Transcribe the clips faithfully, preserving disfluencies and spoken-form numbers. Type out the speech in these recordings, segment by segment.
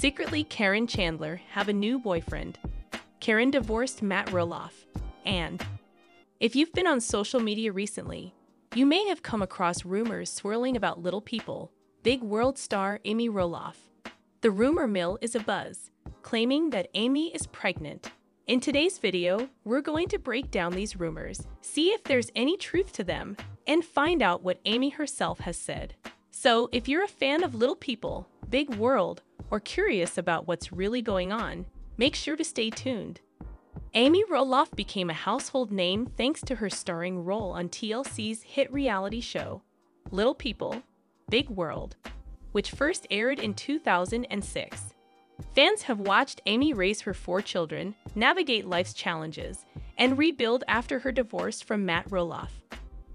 Secretly, Karen Chandler have a new boyfriend. Karen divorced Matt Roloff, and if you've been on social media recently, you may have come across rumors swirling about Little People big world star Amy Roloff. The rumor mill is abuzz, claiming that Amy is pregnant. In today's video, we're going to break down these rumors, see if there's any truth to them, and find out what Amy herself has said. So if you're a fan of Little People, Big World, or curious about what's really going on, make sure to stay tuned. Amy Roloff became a household name thanks to her starring role on T L C's hit reality show, Little People, Big World, which first aired in two thousand six. Fans have watched Amy raise her four children, navigate life's challenges, and rebuild after her divorce from Matt Roloff.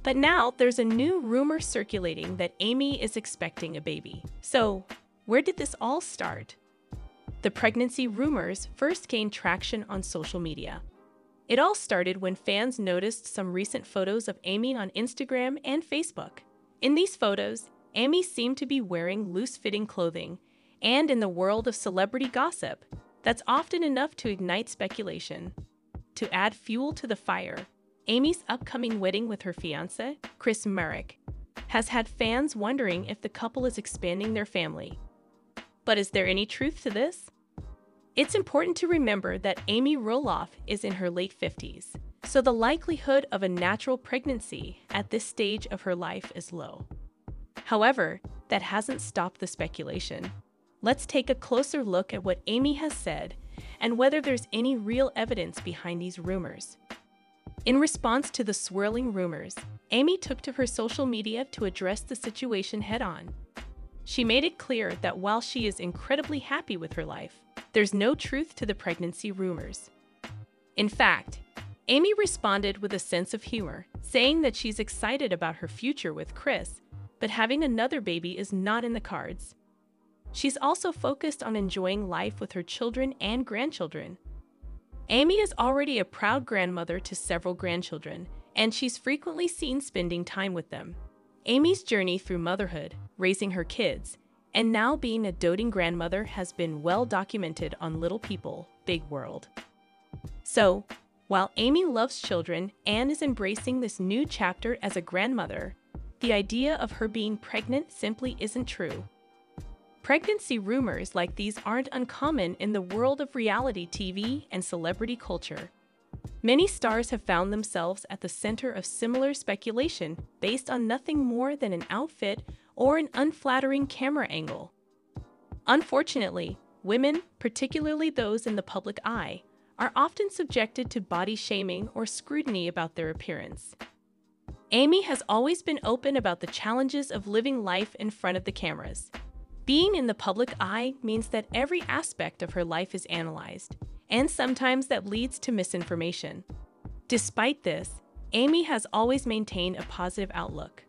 But now there's a new rumor circulating that Amy is expecting a baby. So, where did this all start? The pregnancy rumors first gained traction on social media. It all started when fans noticed some recent photos of Amy on Instagram and Facebook. In these photos, Amy seemed to be wearing loose-fitting clothing, and in the world of celebrity gossip, that's often enough to ignite speculation. To add fuel to the fire, Amy's upcoming wedding with her fiancé, Chris Merrick, has had fans wondering if the couple is expanding their family. But is there any truth to this? It's important to remember that Amy Roloff is in her late fifties, so the likelihood of a natural pregnancy at this stage of her life is low. However, that hasn't stopped the speculation. Let's take a closer look at what Amy has said and whether there's any real evidence behind these rumors. In response to the swirling rumors, Amy took to her social media to address the situation head-on. She made it clear that while she is incredibly happy with her life, there's no truth to the pregnancy rumors. In fact, Amy responded with a sense of humor, saying that she's excited about her future with Chris, but having another baby is not in the cards. She's also focused on enjoying life with her children and grandchildren. Amy is already a proud grandmother to several grandchildren, and she's frequently seen spending time with them. Amy's journey through motherhood, raising her kids, and now being a doting grandmother has been well documented on Little People, Big World. So, while Amy loves children and is embracing this new chapter as a grandmother, the idea of her being pregnant simply isn't true. Pregnancy rumors like these aren't uncommon in the world of reality T V and celebrity culture. Many stars have found themselves at the center of similar speculation based on nothing more than an outfit or an unflattering camera angle. Unfortunately, women, particularly those in the public eye, are often subjected to body shaming or scrutiny about their appearance. Amy has always been open about the challenges of living life in front of the cameras. Being in the public eye means that every aspect of her life is analyzed, and sometimes that leads to misinformation. Despite this, Amy has always maintained a positive outlook.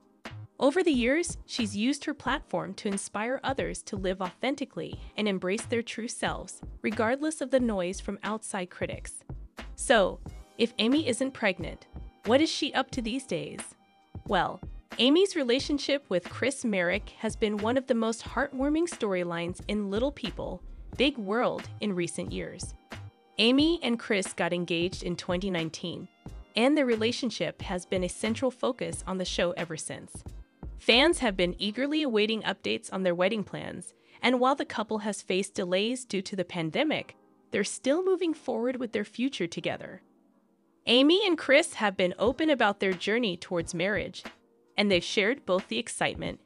Over the years, she's used her platform to inspire others to live authentically and embrace their true selves, regardless of the noise from outside critics. So, if Amy isn't pregnant, what is she up to these days? Well, Amy's relationship with Chris Merrick has been one of the most heartwarming storylines in Little People, Big World in recent years. Amy and Chris got engaged in twenty nineteen, and their relationship has been a central focus on the show ever since. Fans have been eagerly awaiting updates on their wedding plans, and while the couple has faced delays due to the pandemic, they're still moving forward with their future together. Amy and Chris have been open about their journey towards marriage, and they've shared both the excitement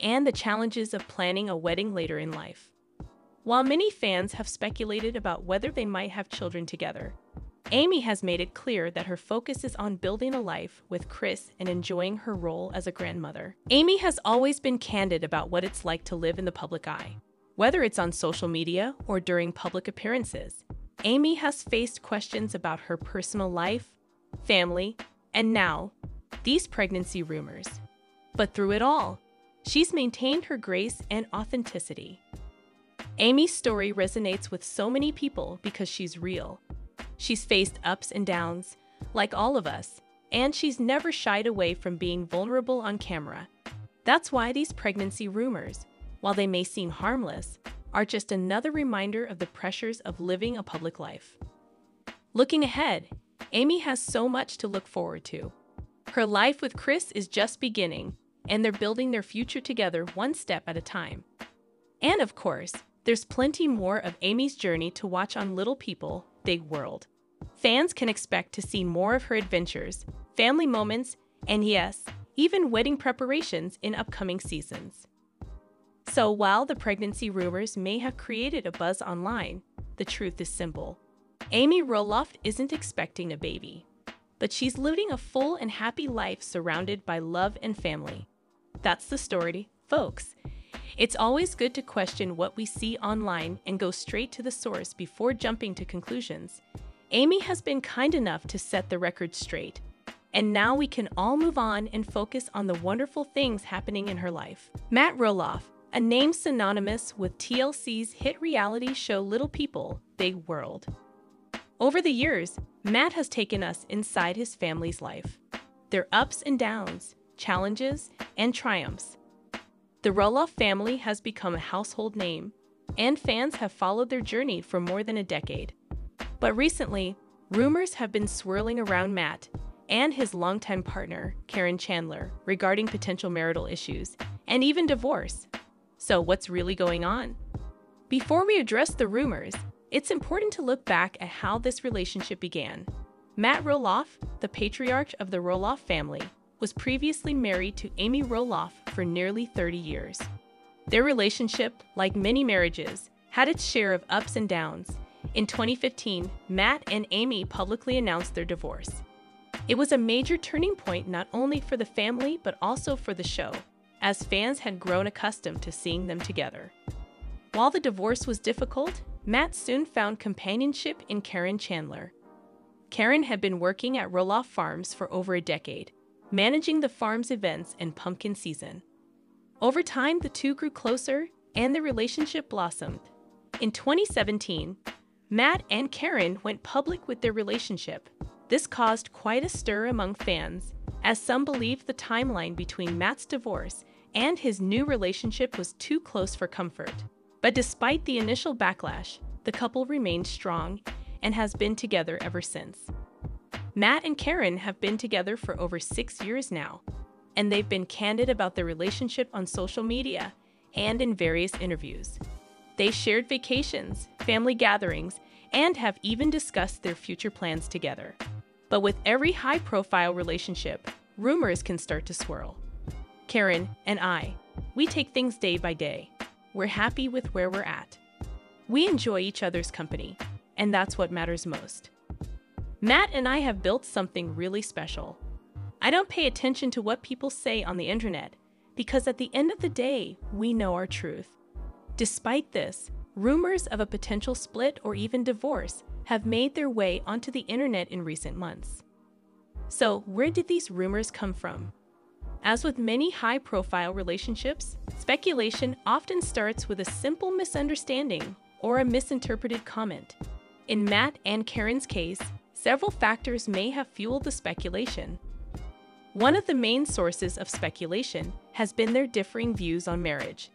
and the challenges of planning a wedding later in life. While many fans have speculated about whether they might have children together, Amy has made it clear that her focus is on building a life with Chris and enjoying her role as a grandmother. Amy has always been candid about what it's like to live in the public eye. Whether it's on social media or during public appearances, Amy has faced questions about her personal life, family, and now, these pregnancy rumors. But through it all, she's maintained her grace and authenticity. Amy's story resonates with so many people because she's real. She's faced ups and downs, like all of us, and she's never shied away from being vulnerable on camera. That's why these pregnancy rumors, while they may seem harmless, are just another reminder of the pressures of living a public life. Looking ahead, Amy has so much to look forward to. Her life with Chris is just beginning, and they're building their future together one step at a time. And of course, there's plenty more of Amy's journey to watch on Little People, Big World. Fans can expect to see more of her adventures, family moments, and yes, even wedding preparations in upcoming seasons. So while the pregnancy rumors may have created a buzz online, the truth is simple. Amy Roloff isn't expecting a baby, but she's living a full and happy life surrounded by love and family. That's the story, folks. It's always good to question what we see online and go straight to the source before jumping to conclusions. Amy has been kind enough to set the record straight, and now we can all move on and focus on the wonderful things happening in her life. Matt Roloff, a name synonymous with T L C's hit reality show Little People, Big World. Over the years, Matt has taken us inside his family's life, their ups and downs, challenges, and triumphs. The Roloff family has become a household name, and fans have followed their journey for more than a decade. But recently, rumors have been swirling around Matt and his longtime partner, Karen Chandler, regarding potential marital issues and even divorce. So what's really going on? Before we address the rumors, it's important to look back at how this relationship began. Matt Roloff, the patriarch of the Roloff family, was previously married to Amy Roloff for nearly thirty years. Their relationship, like many marriages, had its share of ups and downs. In twenty fifteen, Matt and Amy publicly announced their divorce. It was a major turning point not only for the family but also for the show, as fans had grown accustomed to seeing them together. While the divorce was difficult, Matt soon found companionship in Karen Chandler. Karen had been working at Roloff Farms for over a decade, managing the farm's events and pumpkin season. Over time, the two grew closer and the relationship blossomed. In twenty seventeen, Matt and Karen went public with their relationship. This caused quite a stir among fans, as some believed the timeline between Matt's divorce and his new relationship was too close for comfort. But despite the initial backlash, the couple remained strong and has been together ever since. Matt and Karen have been together for over six years now, and they've been candid about their relationship on social media and in various interviews. They shared vacations, family gatherings, and have even discussed their future plans together. But with every high-profile relationship, rumors can start to swirl. Karen and I, we take things day by day. We're happy with where we're at. We enjoy each other's company, and that's what matters most. Matt and I have built something really special. I don't pay attention to what people say on the internet, because at the end of the day, we know our truth. Despite this, rumors of a potential split or even divorce have made their way onto the internet in recent months. So, where did these rumors come from? As with many high-profile relationships, speculation often starts with a simple misunderstanding or a misinterpreted comment. In Matt and Karen's case, several factors may have fueled the speculation. One of the main sources of speculation has been their differing views on marriage.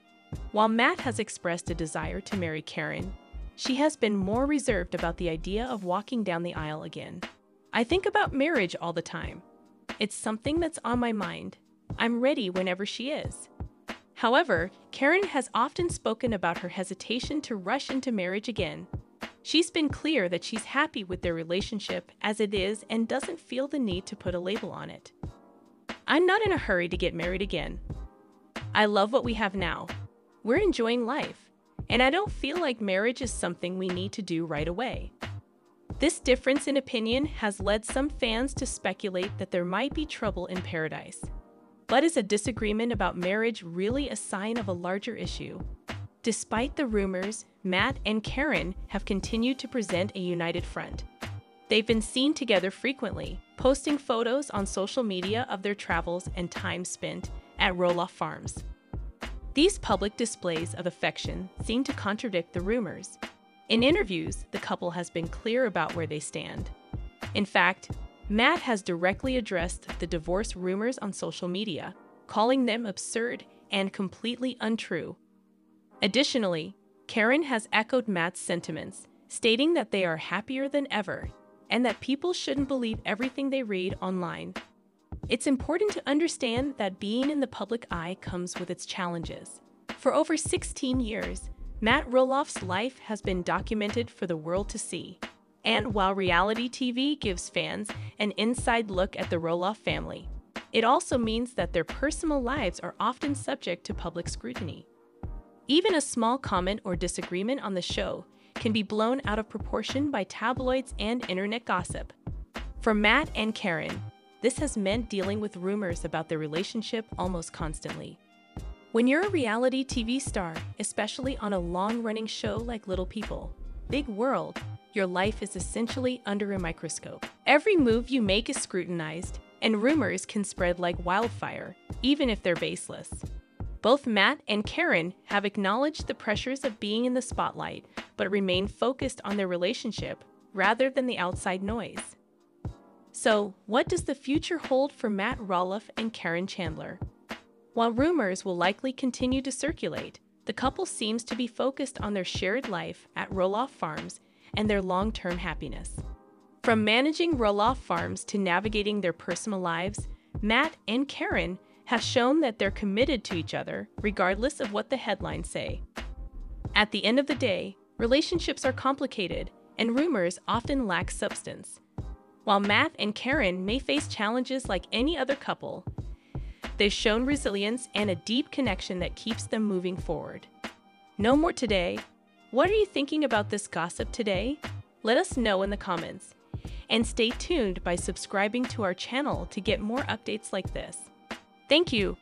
While Matt has expressed a desire to marry Karen, she has been more reserved about the idea of walking down the aisle again. I think about marriage all the time. It's something that's on my mind. I'm ready whenever she is. However, Karen has often spoken about her hesitation to rush into marriage again. She's been clear that she's happy with their relationship as it is and doesn't feel the need to put a label on it. I'm not in a hurry to get married again. I love what we have now. We're enjoying life, and I don't feel like marriage is something we need to do right away. This difference in opinion has led some fans to speculate that there might be trouble in paradise. But is a disagreement about marriage really a sign of a larger issue? Despite the rumors, Matt and Karen have continued to present a united front. They've been seen together frequently, posting photos on social media of their travels and time spent at Roloff Farms. These public displays of affection seem to contradict the rumors. In interviews, the couple has been clear about where they stand. In fact, Matt has directly addressed the divorce rumors on social media, calling them absurd and completely untrue. Additionally, Karen has echoed Matt's sentiments, stating that they are happier than ever, and that people shouldn't believe everything they read online. It's important to understand that being in the public eye comes with its challenges. For over sixteen years, Matt Roloff's life has been documented for the world to see. And while reality T V gives fans an inside look at the Roloff family, it also means that their personal lives are often subject to public scrutiny. Even a small comment or disagreement on the show can be blown out of proportion by tabloids and internet gossip. For Matt and Karen, this has meant dealing with rumors about their relationship almost constantly. When you're a reality T V star, especially on a long-running show like Little People, Big World, your life is essentially under a microscope. Every move you make is scrutinized, and rumors can spread like wildfire, even if they're baseless. Both Matt and Karen have acknowledged the pressures of being in the spotlight, but remain focused on their relationship rather than the outside noise. So, what does the future hold for Matt Roloff and Karen Chandler? While rumors will likely continue to circulate, the couple seems to be focused on their shared life at Roloff Farms and their long-term happiness. From managing Roloff Farms to navigating their personal lives, Matt and Karen have shown that they're committed to each other, regardless of what the headlines say. At the end of the day, relationships are complicated, and rumors often lack substance. While Matt and Karen may face challenges like any other couple, they've shown resilience and a deep connection that keeps them moving forward. No more today. What are you thinking about this gossip today? Let us know in the comments. And stay tuned by subscribing to our channel to get more updates like this. Thank you.